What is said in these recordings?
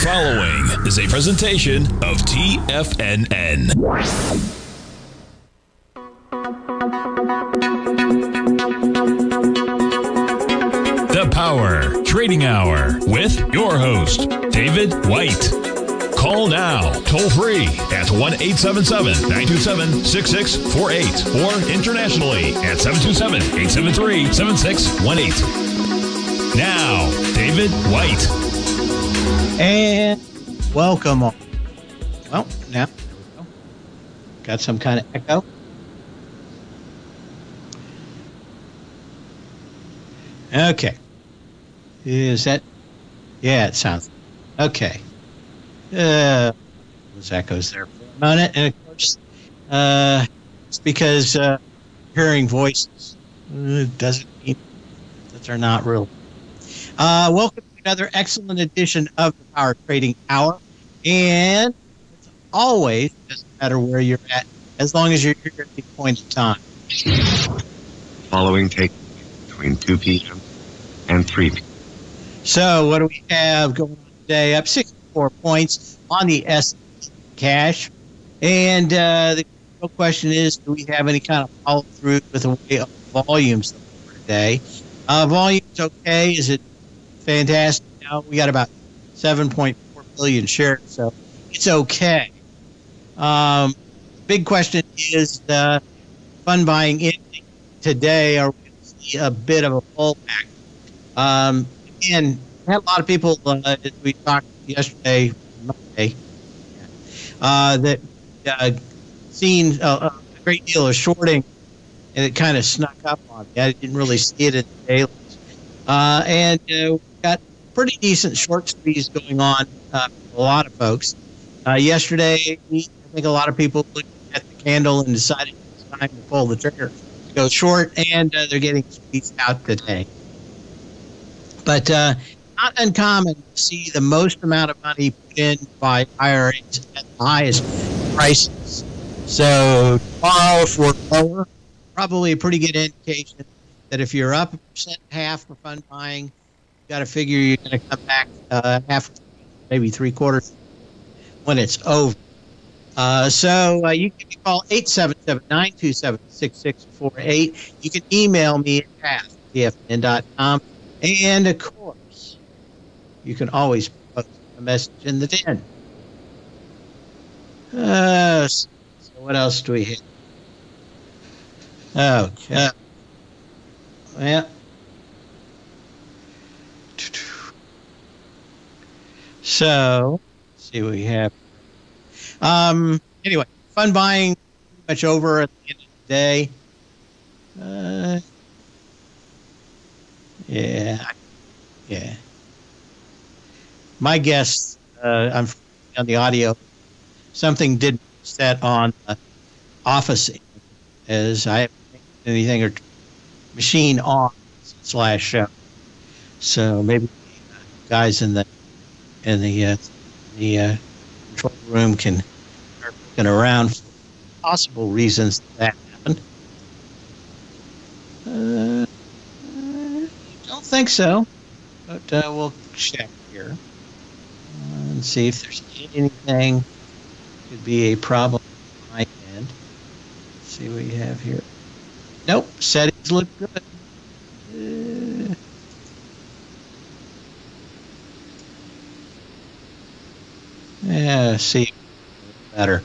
The following is a presentation of TFNN. The Power Trading Hour with your host, David White. Call now, toll free at 1-877-927-6648 or internationally at 727-873-7618. Now, David White. And welcome all. Well, now, got some kind of echo. Okay. Is that? Yeah, it sounds. Okay. Those echoes there for a minute. And of course, it's because hearing voices doesn't mean that they're not real. Welcome to another excellent edition of the Power Trading Hour. And as always, it doesn't matter where you're at, as long as you're here at the point in time. Following take between 2 p.m. and 3 p.m. So what do we have going on today? Up 64 points on the S&P cash. And the real question is, do we have any kind of follow-through with the way of volumes today? Volume's okay. Is it fantastic? No, we got about 7.4 billion shares, so it's okay. Big question is, fund buying ending today, are we going to see a bit of a pullback? And I had a lot of people, as we talked yesterday, Monday, that seen a great deal of shorting, and it kind of snuck up on me. I didn't really see it in the dailies. And we've got pretty decent short squeeze going on for a lot of folks. Yesterday, I think a lot of people looked at the candle and decided it was time to pull the trigger to go short, and they're getting squeezed out today. But not uncommon to see the most amount of money put in by IRAs at the highest prices. So tomorrow for lower, probably a pretty good indication that if you're up 1.5% for fund buying, you got to figure you're going to come back half, maybe three-quarters when it's over. So you can call 877-927-6648. You can email me at path@tfnn.com. And, of course, you can always post a message in the den. So what else do we have? Okay. Well. So, let's see what we have. Anyway, fund buying pretty much over at the end of the day. Yeah. My guess, I'm on the audio, something did set on office as I haven't anything or machine on since last show. So maybe the guys in the control room can start looking around for possible reasons that happened. Think so, but we'll check here and see if there's anything could be a problem on my end. Let's see what you have here. Nope, settings look good. Yeah, see, better.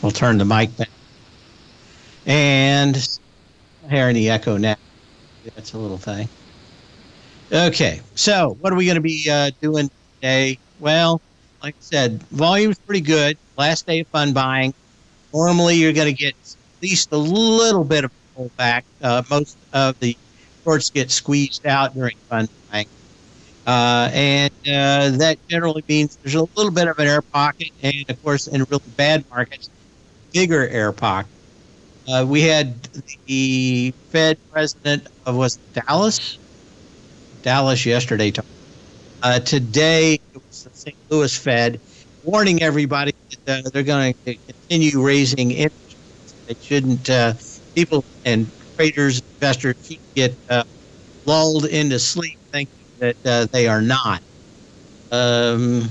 We'll turn the mic back and. Hear any echo now? That's a little thing. Okay, so what are we going to be doing today? Well, like I said, volume's pretty good. Last day of fund buying. Normally, you're going to get at least a little bit of a pullback. Most of the shorts get squeezed out during fund buying, and that generally means there's a little bit of an air pocket, and of course, in really bad markets, bigger air pocket. We had the Fed president of Dallas yesterday. Today, it was the St. Louis Fed warning everybody that they're going to continue raising interest rates. They shouldn't, people and traders, investors, shouldn't get lulled into sleep thinking that they are not. I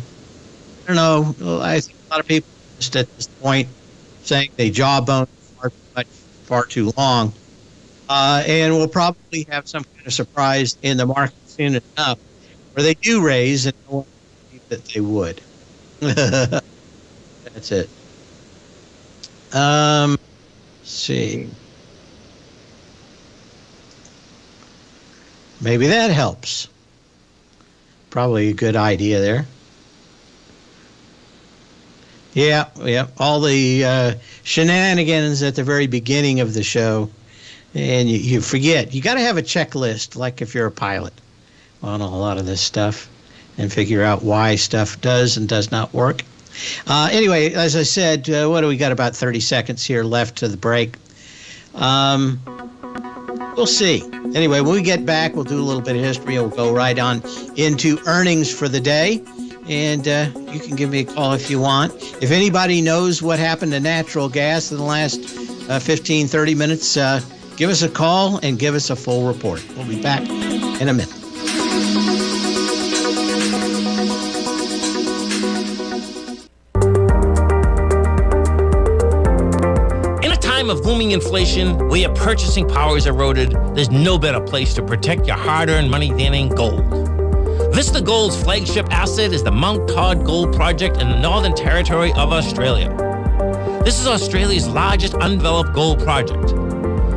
don't know. I think a lot of people just at this point saying they jawbone far too long. And we'll probably have some kind of surprise in the market soon enough where they do raise and no one believed that they would. That's it. Let's see. Maybe that helps. Probably a good idea there. Yeah, yeah. All the shenanigans at the very beginning of the show, and you forget. You got to have a checklist, like if you're a pilot, on a lot of this stuff, and figure out why stuff does and does not work. Anyway, as I said, what do we got? About 30 seconds here left to the break. We'll see. Anyway, when we get back, we'll do a little bit of history, and we'll go right on into earnings for the day. And you can give me a call if you want. If anybody knows what happened to natural gas in the last 15, 30 minutes, give us a call and give us a full report. We'll be back in a minute. Of booming inflation, where your purchasing power is eroded, there's no better place to protect your hard-earned money than in gold. Vista Gold's flagship asset is the Mount Todd Gold Project in the Northern Territory of Australia. This is Australia's largest undeveloped gold project.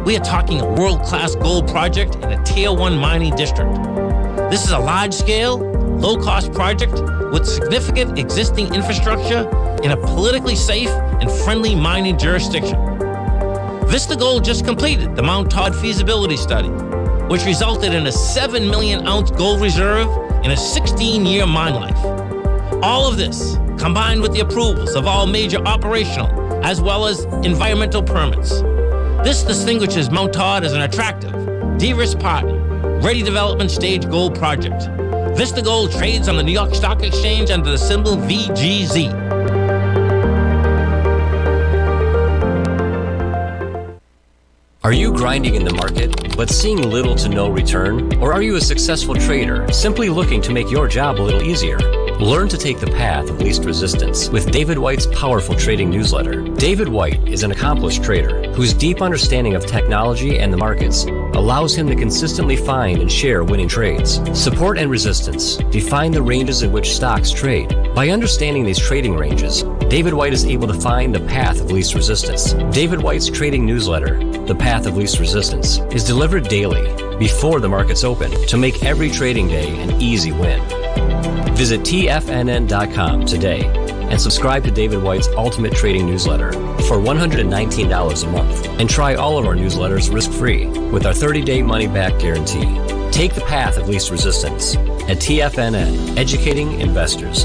We are talking a world-class gold project in a Tier 1 mining district. This is a large-scale, low-cost project with significant existing infrastructure in a politically safe and friendly mining jurisdiction. Vista Gold just completed the Mount Todd feasibility study, which resulted in a 7 million ounce gold reserve and a 16-year mine life. All of this, combined with the approvals of all major operational as well as environmental permits. This distinguishes Mount Todd as an attractive, de-risked partner, ready development stage gold project. Vista Gold trades on the New York Stock Exchange under the symbol VGZ. Are you grinding in the market, but seeing little to no return? Or are you a successful trader, simply looking to make your job a little easier? Learn to take the path of least resistance with David White's powerful trading newsletter. David White is an accomplished trader whose deep understanding of technology and the markets allows him to consistently find and share winning trades. Support and resistance define the ranges in which stocks trade. By understanding these trading ranges, David White is able to find the path of least resistance. David White's trading newsletter, The Path of Least Resistance, is delivered daily before the markets open to make every trading day an easy win. Visit TFNN.com today and subscribe to David White's Ultimate Trading Newsletter for $119 a month and try all of our newsletters risk-free with our 30-day money-back guarantee. Take the path of least resistance at TFNN, educating investors.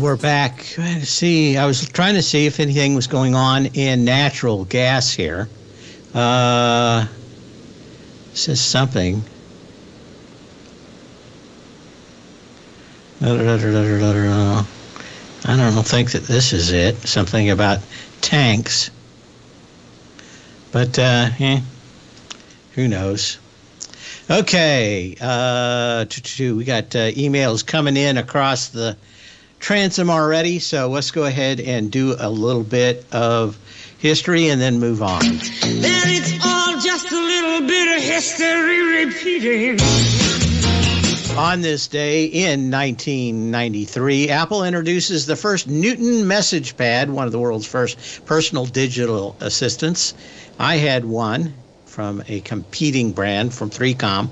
We're back. Trying to see. I was trying to see if anything was going on in natural gas here. says something. I don't think that this is it. Something about tanks. But, who knows? Okay, we got emails coming in across the transom already, so let's go ahead and do a little bit of history and then move on. And it's all just a little bit of history repeating. On this day in 1993, Apple introduces the first Newton message pad, one of the world's first personal digital assistants. I had one from a competing brand from 3Com.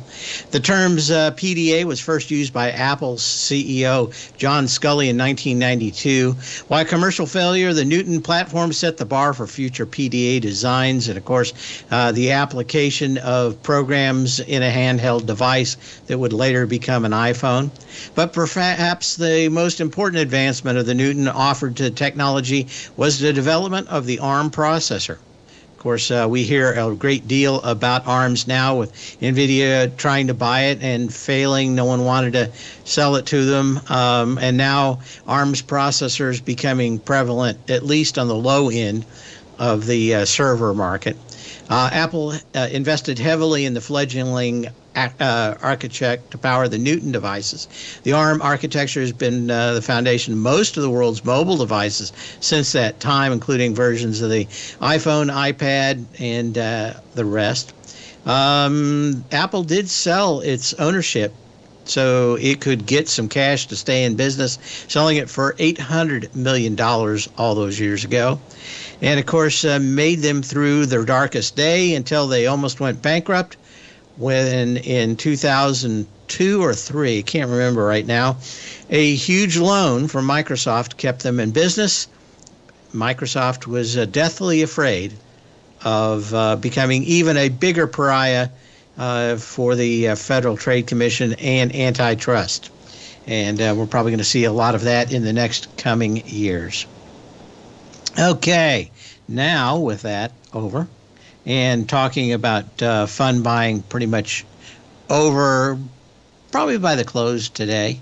The terms PDA was first used by Apple's CEO John Scully in 1992. While commercial failure, the Newton platform set the bar for future PDA designs and, of course, the application of programs in a handheld device that would later become an iPhone. But perhaps the most important advancement of the Newton offered to technology was the development of the ARM processor. Of course, we hear a great deal about ARMs now with NVIDIA trying to buy it and failing. No one wanted to sell it to them. And now ARMs processors becoming prevalent, at least on the low end of the server market. Apple invested heavily in the fledgling architect to power the Newton devices. The ARM architecture has been the foundation of most of the world's mobile devices since that time, including versions of the iPhone, iPad, and the rest. Apple did sell its ownership so it could get some cash to stay in business, selling it for $800 million all those years ago. And, of course, made them through their darkest day until they almost went bankrupt when in 2002 or 3, I can't remember right now, a huge loan from Microsoft kept them in business. Microsoft was deathly afraid of becoming even a bigger pariah for the Federal Trade Commission and antitrust. And we're probably going to see a lot of that in the next coming years. Okay, now with that over and talking about fund buying pretty much over, probably by the close today.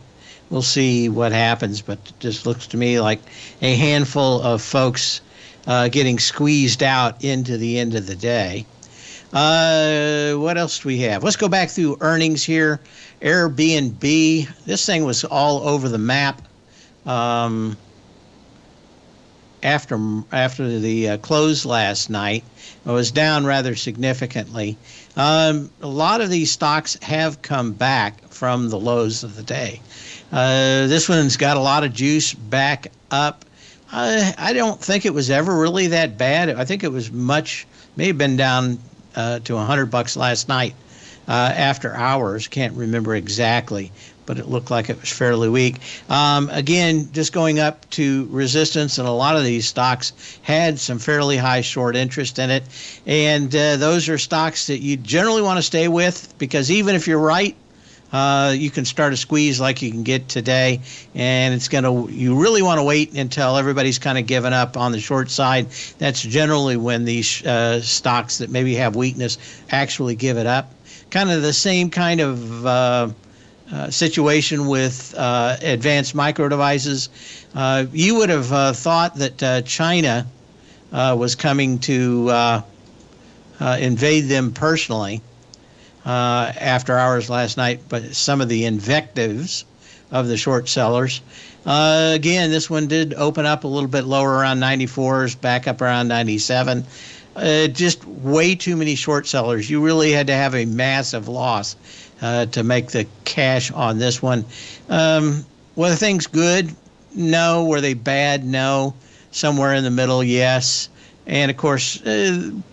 We'll see what happens, but it just looks to me like a handful of folks getting squeezed out into the end of the day. What else do we have? Let's go back through earnings here. Airbnb, this thing was all over the map. After the close last night, it was down rather significantly. A lot of these stocks have come back from the lows of the day. This one's got a lot of juice back up. I don't think it was ever really that bad. I think it was much, may have been down to $100 last night after hours. Can't remember exactly, but it looked like it was fairly weak. Again, just going up to resistance, and a lot of these stocks had some fairly high short interest in it. And those are stocks that you generally want to stay with because even if you're right, you can start a squeeze like you can get today. And it's going to, you really want to wait until everybody's kind of given up on the short side. That's generally when these stocks that maybe have weakness actually give it up. Kind of the same kind of situation with Advanced Micro Devices. You would have thought that China was coming to invade them personally after hours last night, but some of the invectives of the short sellers. Again, this one did open up a little bit lower around 94s, back up around 97. Just way too many short sellers. You really had to have a massive loss to make the cash on this one. Were things good? No. Were they bad? No. Somewhere in the middle, yes. And, of course,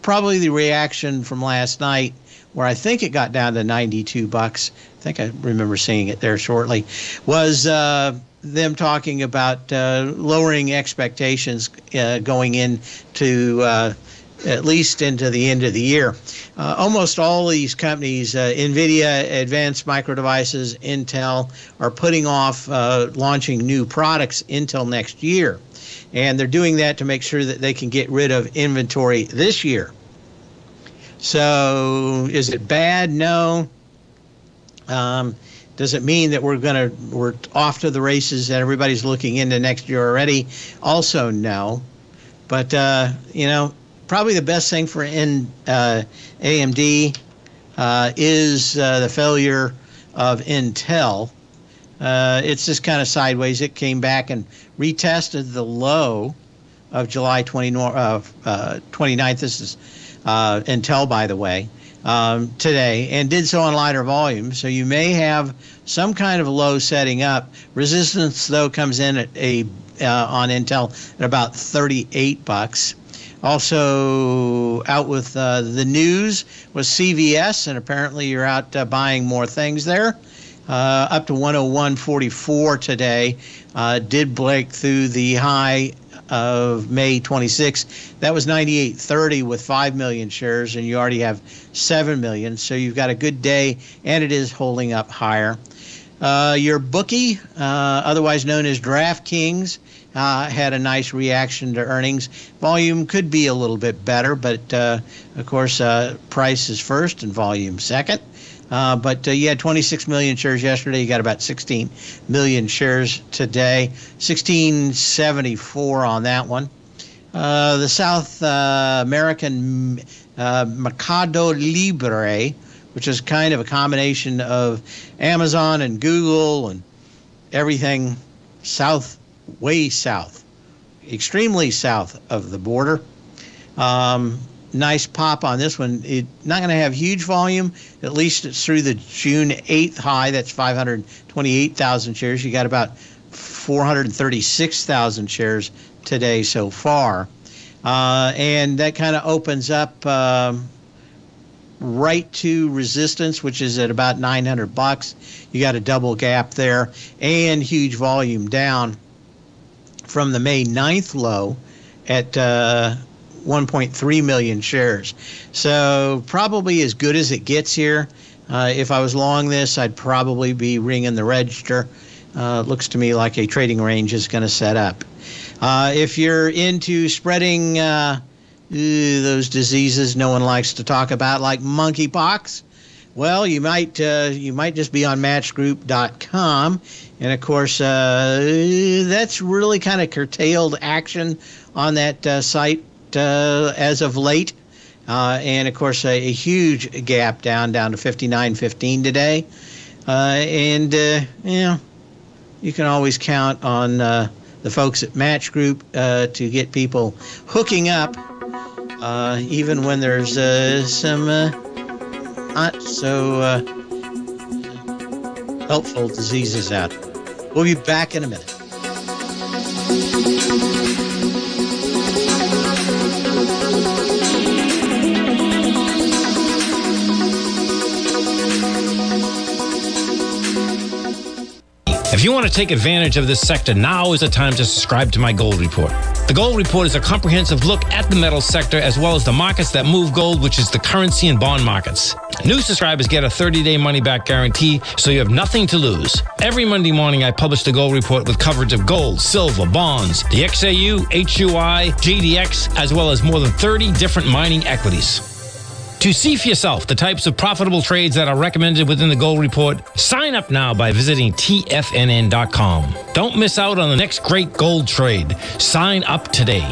probably the reaction from last night where I think it got down to $92. I think I remember seeing it there shortly, was them talking about lowering expectations going into at least into the end of the year. Almost all these companies, NVIDIA, Advanced Micro Devices, Intel, are putting off launching new products until next year. And they're doing that to make sure that they can get rid of inventory this year. So is it bad? No. Does it mean that we're off to the races and everybody's looking into next year already? Also, no. But you know, probably the best thing for AMD is the failure of Intel. It's just kind of sideways. It came back and retested the low of July 29th. This is Intel, by the way, today, and did so on lighter volume. So you may have some kind of low setting up. Resistance, though, comes in at on Intel at about $38. Also out with the news was CVS, and apparently you're out buying more things there. Up to 101.44 today, did break through the high of May 26. That was 98.30 with 5 million shares, and you already have 7 million. So you've got a good day, and it is holding up higher. Your bookie, otherwise known as DraftKings, had a nice reaction to earnings. Volume could be a little bit better, but of course, price is first and volume second. But you had 26 million shares yesterday. You got about 16 million shares today. 1674 on that one. The South American Mercado Libre, which is kind of a combination of Amazon and Google and everything south, way south, extremely south of the border. Nice pop on this one. It's not going to have huge volume. At least it's through the June 8th high. That's 528,000 shares. You got about 436,000 shares today so far. And that kind of opens up right to resistance, which is at about $900. You got a double gap there and huge volume down from the May 9th low at 1.3 million shares. So probably as good as it gets here. If I was long this, I'd probably be ringing the register. It looks to me like a trading range is going to set up. If you're into spreading those diseases no one likes to talk about, like monkeypox, well, you might just be on matchgroup.com. And, of course, that's really kind of curtailed action on that site as of late, and of course a huge gap down to 59.15 today, and you know, you can always count on the folks at Match Group to get people hooking up, even when there's some not so helpful diseases out there. We'll be back in a minute. If you want to take advantage of this sector, now is the time to subscribe to my Gold Report. The Gold Report is a comprehensive look at the metal sector as well as the markets that move gold, which is the currency and bond markets. New subscribers get a 30-day money-back guarantee, so you have nothing to lose. Every Monday morning, I publish the Gold Report with coverage of gold, silver, bonds, the XAU, HUI, GDX, as well as more than 30 different mining equities. To see for yourself the types of profitable trades that are recommended within the Gold Report, sign up now by visiting TFNN.com. Don't miss out on the next great gold trade. Sign up today.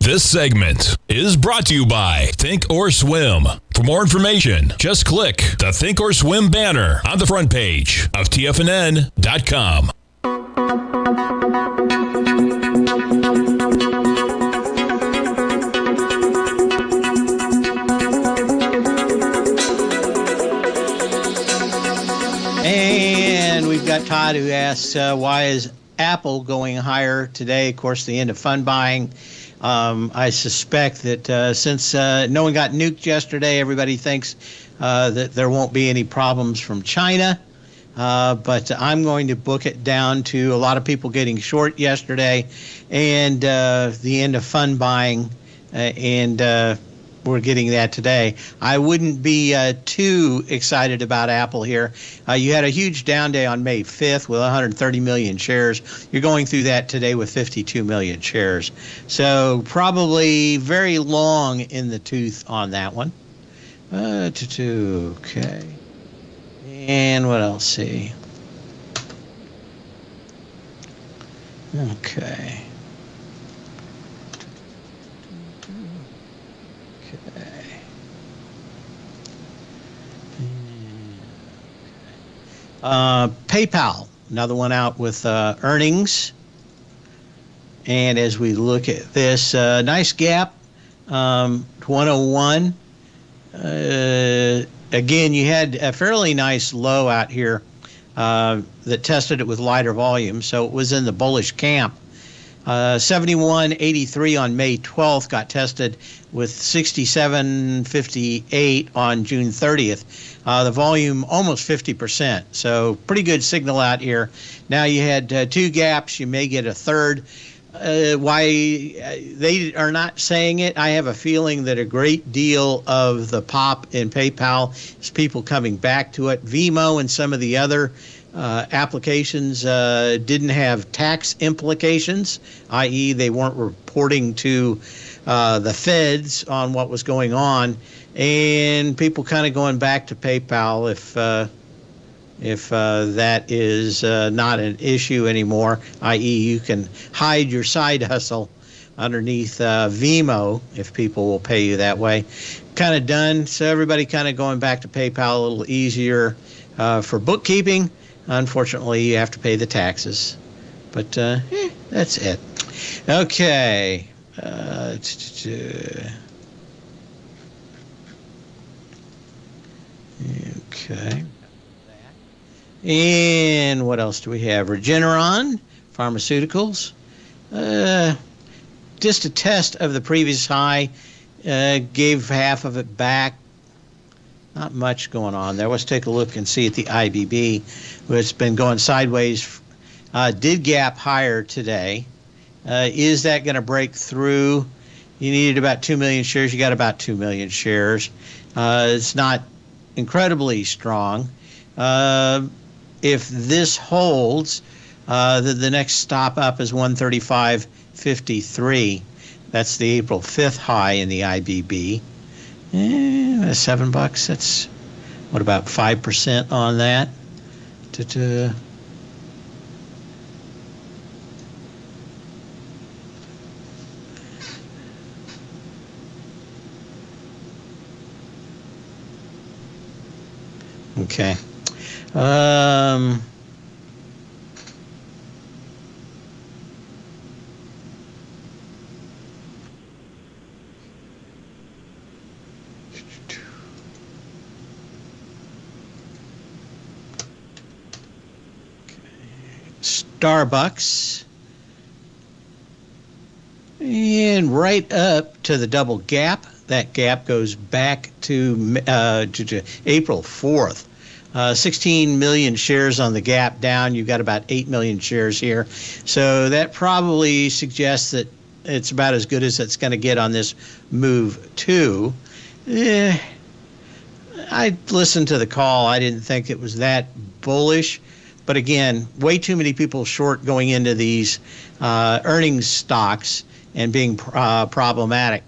This segment is brought to you by Think or Swim. For more information, just click the Think or Swim banner on the front page of TFNN.com. And we've got Todd, who asks, why is Apple going higher today? Of course, the end of fund buying. I suspect that since no one got nuked yesterday, everybody thinks that there won't be any problems from China. But I'm going to book it down to a lot of people getting short yesterday and the end of fund buying. We're getting that today. I wouldn't be too excited about Apple here. You had a huge down day on May 5th with 130 million shares. You're going through that today with 52 million shares. So probably very long in the tooth on that one. Okay. And what else? See. Okay. PayPal, another one out with earnings. And as we look at this, nice gap, 101. Again, you had a fairly nice low out here that tested it with lighter volume, so it was in the bullish camp. 71.83 on May 12th got tested with 67.58 on June 30th. The volume almost 50%, so pretty good signal out here. Now you had two gaps. You may get a third. Why they are not saying it, I have a feeling that a great deal of the pop in PayPal is people coming back to it. Venmo and some of the other applications didn't have tax implications, i.e. they weren't reporting to the feds on what was going on, and people kind of going back to PayPal if that is not an issue anymore, i.e. you can hide your side hustle underneath Venmo if people will pay you that way. Kind of done, so everybody kind of going back to PayPal, a little easier for bookkeeping. Unfortunately, you have to pay the taxes, but that's it. Okay. Okay. And what else do we have? Regeneron Pharmaceuticals. Just a test of the previous high. Gave half of it back. Not much going on there. Let's take a look and see at the IBB, which has been going sideways. Did gap higher today. Is that going to break through? You needed about 2 million shares. You got about 2 million shares. It's not incredibly strong. If this holds, the next stop up is 135.53. That's the April 5th high in the IBB. $7, that's what, about 5% on that. Okay. Starbucks, and right up to the double gap. That gap goes back to April 4th. 16 million shares on the gap down. You've got about 8 million shares here. So that probably suggests that it's about as good as it's going to get on this move, too. I listened to the call. I didn't think it was that bullish. But again, way too many people short going into these earnings stocks and being problematic.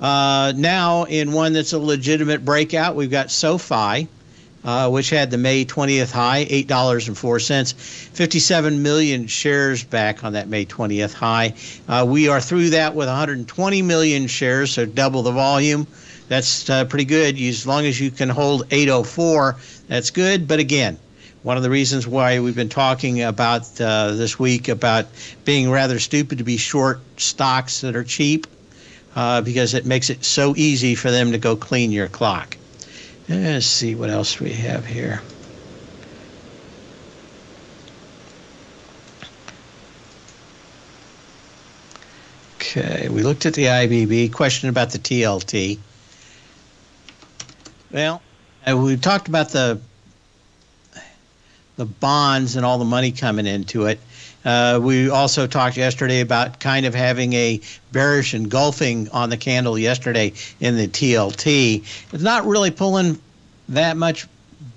Now, in one that's a legitimate breakout, we've got SoFi, which had the May 20th high, $8.04, 57 million shares back on that May 20th high. We are through that with 120 million shares, so double the volume. That's pretty good. As long as you can hold 804, that's good. But again, one of the reasons why we've been talking about this week about being rather stupid to be short stocks that are cheap, because it makes it so easy for them to go clean your clock. Let's see what else we have here. Okay, we looked at the IBB. Question about the TLT. Well, we talked about the bonds and all the money coming into it. We also talked yesterday about kind of having a bearish engulfing on the candle yesterday in the TLT. It's not really pulling that much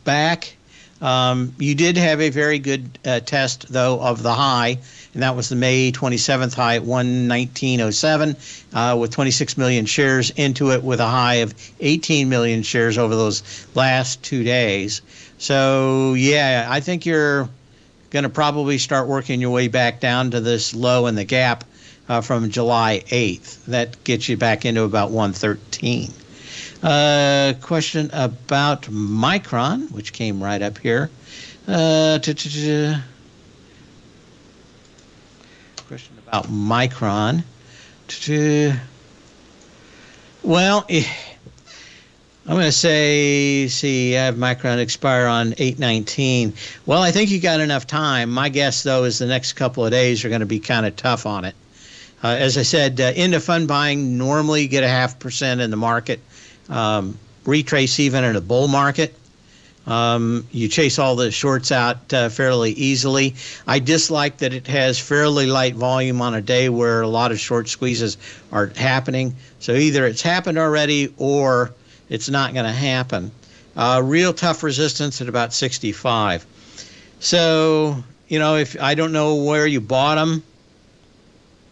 back. You did have a very good test, though, of the high, and that was the May 27th high at 119.07 with 26 million shares into it, with a high of 18 million shares over those last 2 days. So, yeah, I think you're going to probably start working your way back down to this low in the gap from July 8th. That gets you back into about 113. Question about Micron, which came right up here. Question about Micron. Well, I'm going to say, see, I have Micron expire on 8/19. Well, I think you got enough time. My guess, though, is the next couple of days are going to be kind of tough on it. As I said, into fund buying, normally get a 0.5% in the market. Retrace even in a bull market. You chase all the shorts out fairly easily. I dislike that it has fairly light volume on a day where a lot of short squeezes are happening. So either it's happened already or it's not going to happen. Real tough resistance at about 65. So, you know, if I don't know where you bought them,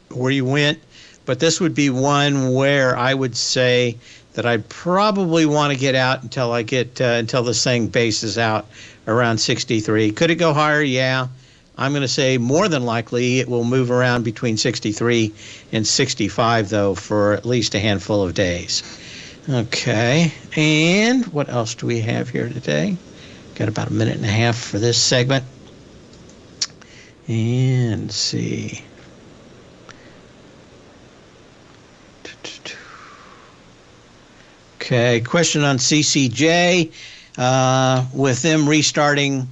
where you went, but this would be one where I would say that I'd probably want to get out until I get until this thing bases out around 63. Could it go higher? Yeah. I'm going to say more than likely it will move around between 63 and 65, though, for at least a handful of days. Okay, and what else do we have here today? Got about a minute and a half for this segment. And let's see. Okay, question on CCJ. With them restarting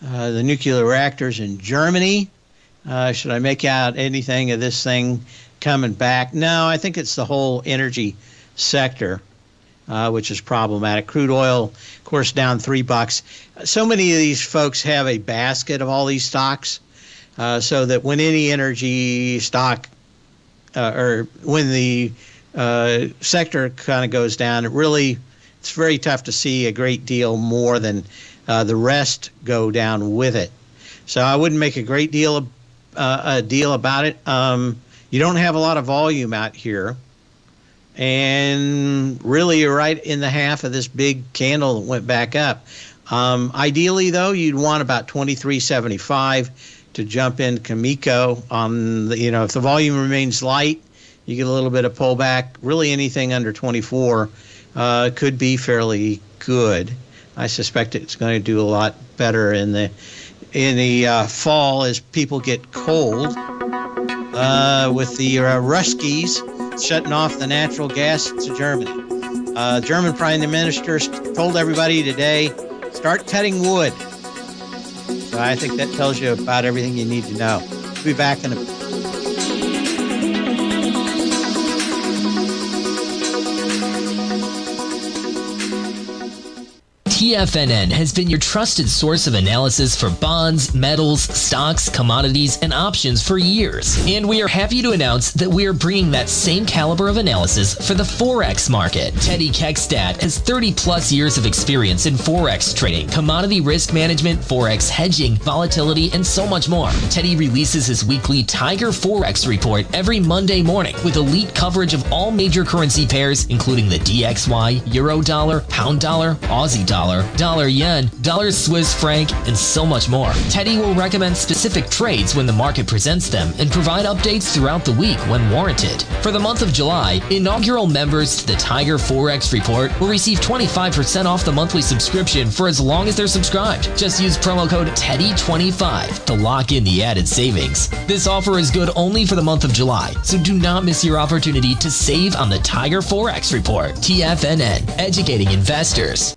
the nuclear reactors in Germany, should I make out anything of this thing coming back? No, I think it's the whole energy sector, which is problematic. Crude oil, of course, down $3. So many of these folks have a basket of all these stocks, so that when any energy stock or when the sector kind of goes down, it really, it's very tough to see a great deal more than the rest go down with it. So I wouldn't make a great deal of a deal about it. You don't have a lot of volume out here. And really, you're right in the half of this big candle that went back up. Ideally, though, you'd want about 23.75 to jump in Cameco. You know, if the volume remains light, you get a little bit of pullback. Really, anything under 24 could be fairly good. I suspect it's going to do a lot better in the fall as people get cold with the Ruskies shutting off the natural gas to Germany. German Prime Minister told everybody today, start cutting wood. So I think that tells you about everything you need to know. We'll be back in a bit. TFNN has been your trusted source of analysis for bonds, metals, stocks, commodities, and options for years. And we are happy to announce that we are bringing that same caliber of analysis for the Forex market. Teddy Kekstad has 30-plus years of experience in Forex trading, commodity risk management, Forex hedging, volatility, and so much more. Teddy releases his weekly Tiger Forex Report every Monday morning with elite coverage of all major currency pairs, including the DXY, Euro dollar, Pound dollar, Aussie dollar, dollar yen, dollar Swiss franc, and so much more. Teddy will recommend specific trades when the market presents them and provide updates throughout the week when warranted. For the month of July, inaugural members to the Tiger Forex Report will receive 25% off the monthly subscription for as long as they're subscribed. Just use promo code TEDDY25 to lock in the added savings. This offer is good only for the month of July, so do not miss your opportunity to save on the Tiger Forex Report. TFNN, educating investors.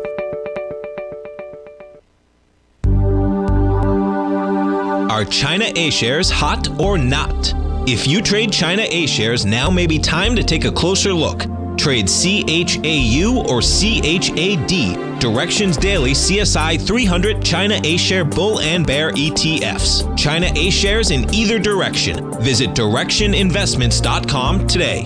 Are China A shares hot or not? If you trade China A shares, now may be time to take a closer look. Trade CHAU or CHAD, Directions Daily CSI 300 China A Share Bull and Bear ETFs. China A shares in either direction. Visit directioninvestments.com today.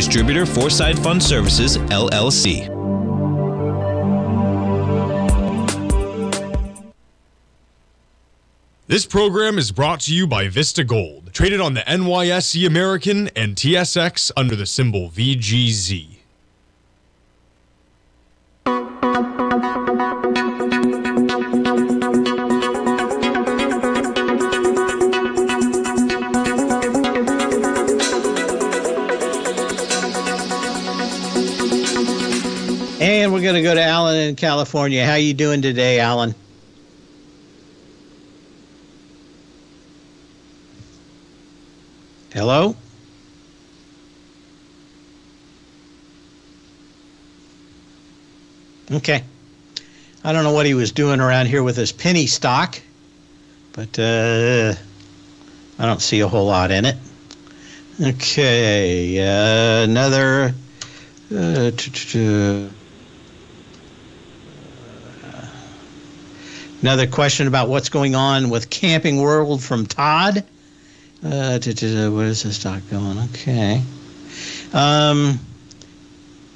Distributor Foreside Fund Services, LLC. This program is brought to you by Vista Gold, traded on the NYSE American and TSX under the symbol VGZ. And we're going to go to Alan in California. How you doing today, Alan? Hello? Okay. I don't know what he was doing around here with his penny stock, but I don't see a whole lot in it. Okay. Another... Another question about what's going on with Camping World from Todd. Where is this stock going? Okay.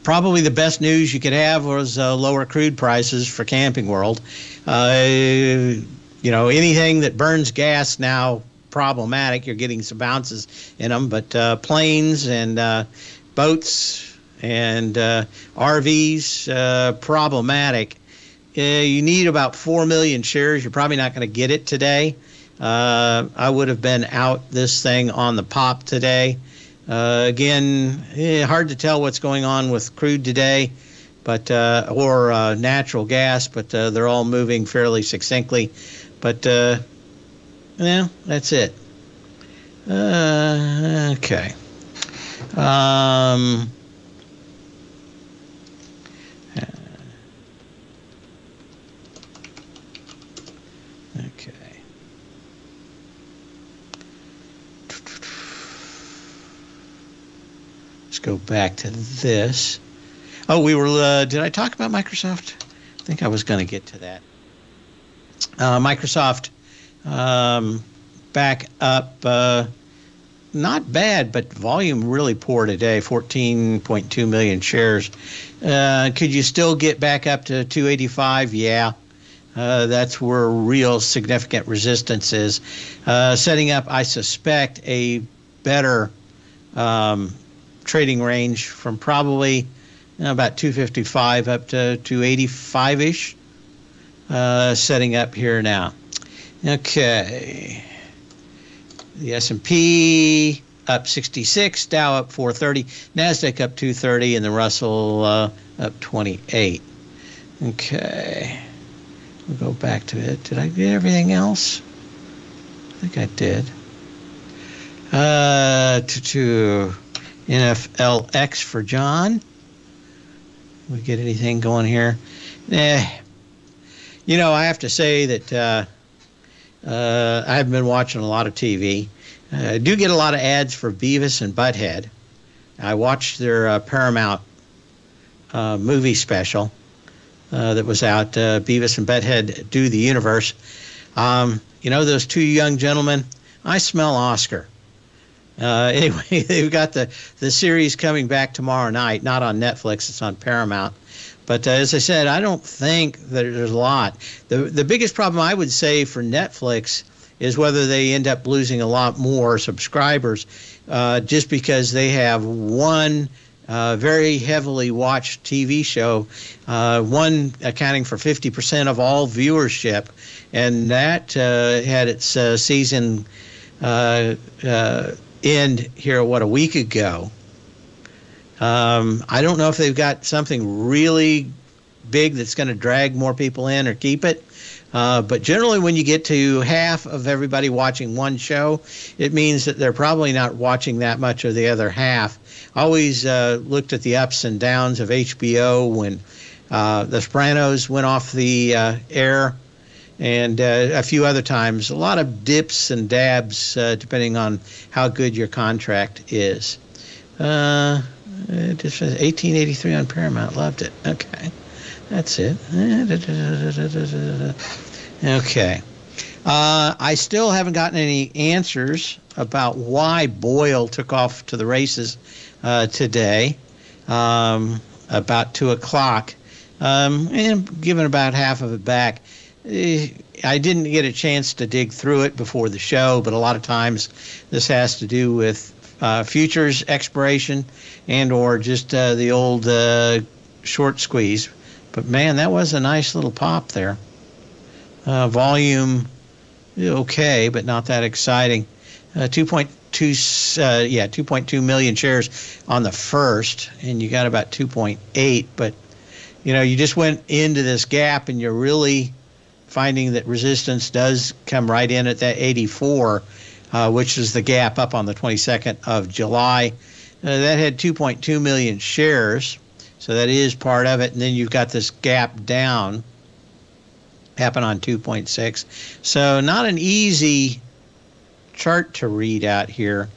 Probably the best news you could have was lower crude prices for Camping World. You know, anything that burns gas now, problematic. You're getting some bounces in them, but planes and boats and RVs, problematic. You need about 4 million shares. You're probably not going to get it today. I would have been out this thing on the pop today. Again, hard to tell what's going on with crude today, but or natural gas, but they're all moving fairly succinctly. But yeah, that's it. Okay. Okay. Let's go back to this. Oh, we were, did I talk about Microsoft? I think I was going to get to that. Microsoft back up, not bad, but volume really poor today, 14.2 million shares. Could you still get back up to 285? Yeah, that's where real significant resistance is. Setting up, I suspect, a better trading range from probably about 255 up to 285-ish. Setting up here now. Okay. The S&P up 66, Dow up 430, NASDAQ up 230, and the Russell up 28. Okay. We'll go back to it. Did I get everything else? I think I did. To NFLX for John. We get anything going here? You know, I have to say that I've been watching a lot of TV. I do get a lot of ads for Beavis and Butthead. I watched their Paramount movie special that was out, Beavis and Butthead Do the Universe. You know, those two young gentlemen, I smell Oscar. Anyway, they've got the series coming back tomorrow night, not on Netflix, it's on Paramount. But as I said, I don't think that there's a lot. The biggest problem I would say for Netflix is whether they end up losing a lot more subscribers just because they have one very heavily watched TV show, one accounting for 50% of all viewership. And that had its season end here, what, a week ago. I don't know if they've got something really big that's going to drag more people in or keep it. But generally, when you get to half of everybody watching one show, it means that they're probably not watching that much of the other half. I always looked at the ups and downs of HBO when The Sopranos went off the air, and a few other times. A lot of dips and dabs depending on how good your contract is. Just 1883 on Paramount. Loved it. Okay. That's it. Okay. I still haven't gotten any answers about why Boyle took off to the races today about 2 o'clock. And giving about half of it back. I didn't get a chance to dig through it before the show, but a lot of times this has to do with futures expiration and or just the old short squeeze. But, man, that was a nice little pop there. Volume, okay, but not that exciting. 2.2 million shares on the first, and you got about 2.8. But, you know, you just went into this gap, and you're really finding that resistance does come right in at that 84. Which is the gap up on the 22nd of July. That had 2.2 million shares, so that is part of it. And then you've got this gap down happen on 2.6. So not an easy chart to read out here.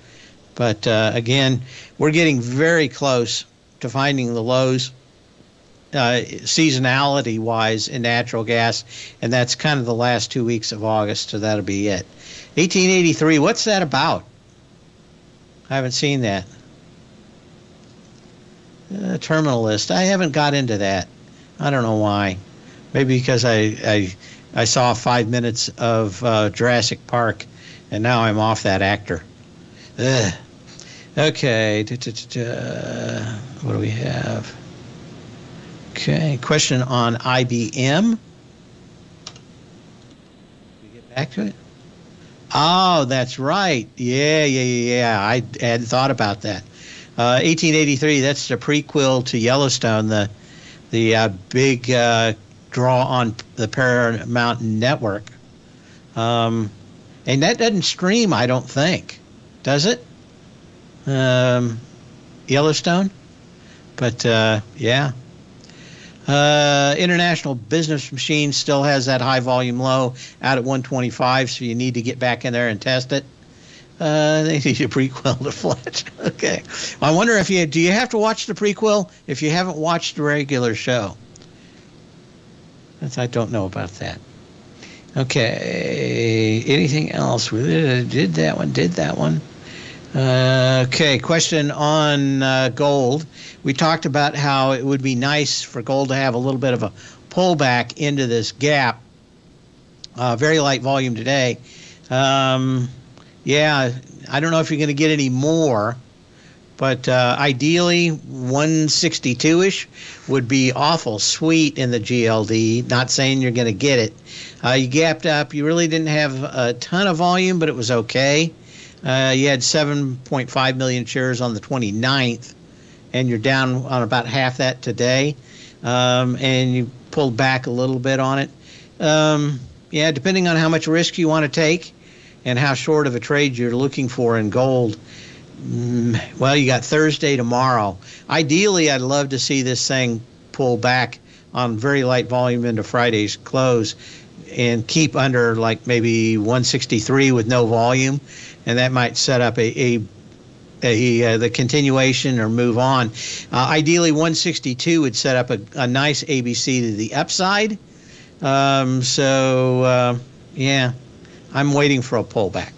But, again, we're getting very close to finding the lows seasonality-wise in natural gas, and that's kind of the last 2 weeks of August, so that'll be it. 1883, what's that about? I haven't seen that. Terminal list, I haven't got into that. I don't know why. Maybe because I saw 5 minutes of Jurassic Park, and now I'm off that actor. Ugh. Okay, what do we have? Okay, question on IBM. Can we get back to it? Oh, that's right. Yeah. I hadn't thought about that. 1883, that's the prequel to Yellowstone, the big draw on the Paramount Network. And that doesn't stream, I don't think. does it? Yellowstone. But yeah. International business machine still has that high volume low out at 125, so you need to get back in there and test it. They need a prequel to Fletch. Okay. I wonder if you do you have to watch the prequel if you haven't watched the regular show? That's, I don't know about that. Okay. Anything else? We did that one. Did that one. Okay, question on gold. We talked about how it would be nice for gold to have a little bit of a pullback into this gap. Very light volume today. Yeah, I don't know if you're going to get any more, but ideally 162-ish would be awful sweet in the GLD. Not saying you're going to get it. You gapped up. You really didn't have a ton of volume, but it was okay. You had 7.5 million shares on the 29th, and you're down on about half that today, and you pulled back a little bit on it. Yeah, depending on how much risk you want to take and how short of a trade you're looking for in gold, well, you got Thursday tomorrow. Ideally, I'd love to see this thing pull back on very light volume into Friday's close and keep under like maybe 163 with no volume. And that might set up the continuation or move on. Ideally, 162 would set up a nice ABC to the upside. Yeah, I'm waiting for a pullback.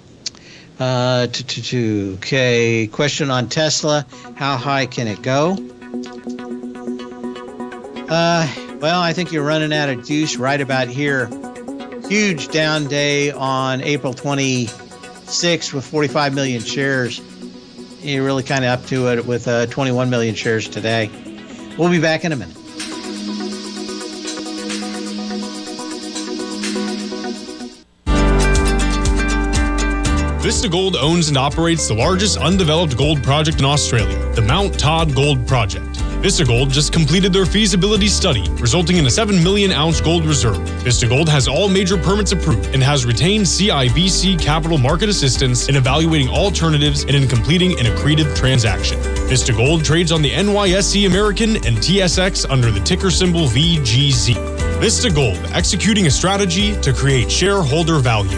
Okay, question on Tesla. How high can it go? Well, I think you're running out of juice right about here. Huge down day on April 26 with 45 million shares. You're really kind of up to it with 21 million shares today. We'll be back in a minute. Vista Gold owns and operates the largest undeveloped gold project in Australia, the Mount Todd Gold Project. Vista Gold just completed their feasibility study, resulting in a 7 million ounce gold reserve. Vista Gold has all major permits approved and has retained CIBC Capital Market Assistance in evaluating alternatives and in completing an accretive transaction. Vista Gold trades on the NYSE American and TSX under the ticker symbol VGZ. Vista Gold, executing a strategy to create shareholder value.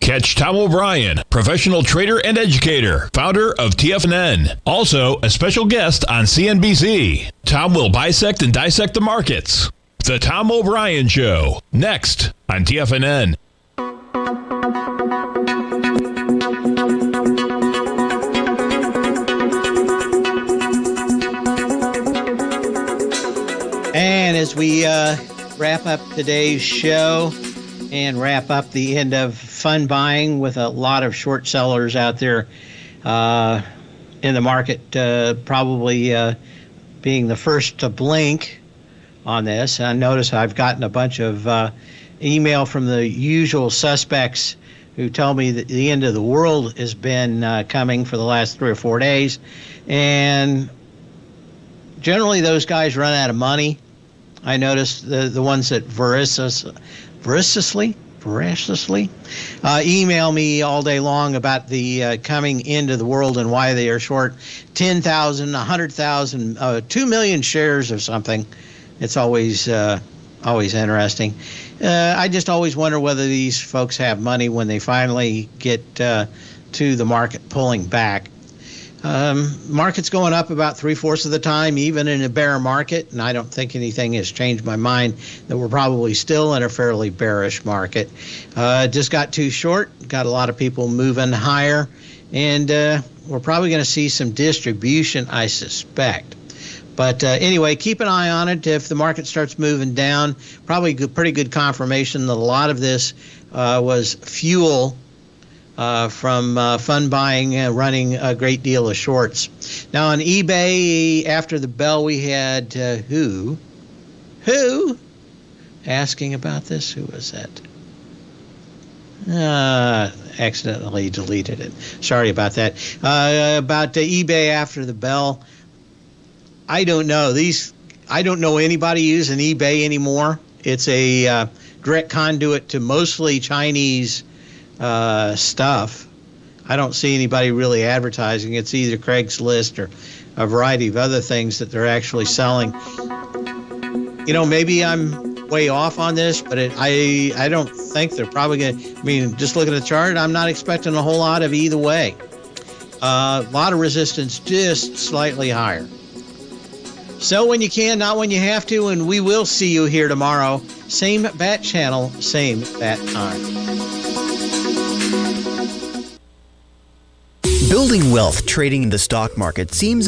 Catch Tom O'Brien, professional trader and educator, founder of TFNN. Also, a special guest on CNBC. Tom will bisect and dissect the markets. The Tom O'Brien Show, next on TFNN. And as we wrap up today's show, and wrap up the end of fun buying with a lot of short sellers out there in the market, probably being the first to blink on this. And I notice I've gotten a bunch of email from the usual suspects who tell me that the end of the world has been coming for the last 3 or 4 days. And generally those guys run out of money. I noticed the ones that voraciously email me all day long about the coming end of the world and why they are short 10,000, 100,000, 2 million shares of something. It's always interesting. I just always wonder whether these folks have money when they finally get to the market pulling back. Market's going up about 3/4 of the time, even in a bear market, and I don't think anything has changed my mind that we're probably still in a fairly bearish market. Just got too short, got a lot of people moving higher, and we're probably going to see some distribution, I suspect. But anyway, keep an eye on it. If the market starts moving down, probably pretty good confirmation that a lot of this was fuel from fun buying, running a great deal of shorts. Now on eBay, after the bell, we had who asking about this. Who was that? Accidentally deleted it. Sorry about that. About eBay after the bell. I don't know these. I don't know anybody using eBay anymore. It's a direct conduit to mostly Chinese stuff. I don't see anybody really advertising. It's either Craigslist or a variety of other things that they're actually selling. You know, maybe I'm way off on this, but I don't think they're probably going to, I mean, just looking at the chart, I'm not expecting a whole lot of either way. A lot of resistance, just slightly higher. Sell when you can, not when you have to, and we will see you here tomorrow. Same bat channel, same bat time. Building wealth trading in the stock market seems